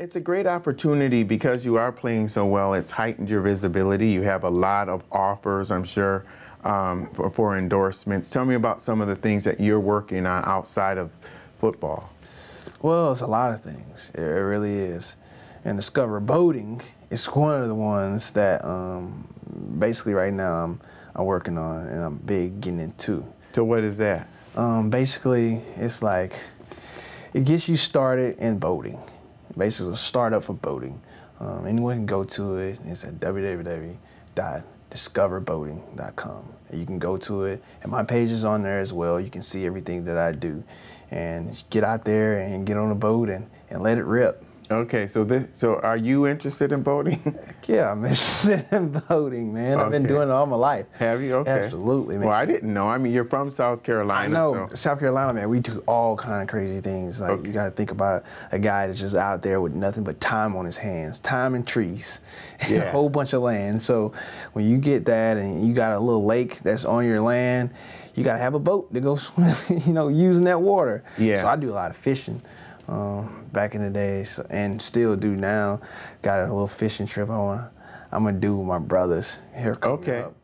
It's a great opportunity because you are playing so well. It's heightened your visibility. You have a lot of offers, I'm sure, for endorsements. Tell me about some of the things that you're working on outside of football. Well, it's a lot of things. It really is. And Discover Boating is one of the ones that basically right now I'm working on and I'm big getting into. So what is that? Basically, it's like it gets you started in boating. Basically, a startup for boating. Anyone can go to it. It's at www.discoverboating.com. You can go to it, and my page is on there as well. You can see everything that I do, and get out there and get on a boat and let it rip. Okay, so are you interested in boating? Yeah, I'm interested in boating, man. Okay. I've been doing it all my life. Have you? Okay. Absolutely, man. Well, I didn't know. I mean, you're from South Carolina. I know. So. South Carolina, man, we do all kind of crazy things. Like, okay. You got to think about a guy that's just out there with nothing but time on his hands, time and trees, and yeah. A whole bunch of land. So when you get that and you got a little lake that's on your land, you got to have a boat to go swim, you know, using that water. Yeah. So I do a lot of fishing. Back in the day, so, and still do now. Got a little fishing trip I'm gonna do with my brothers. Here, okay. Up.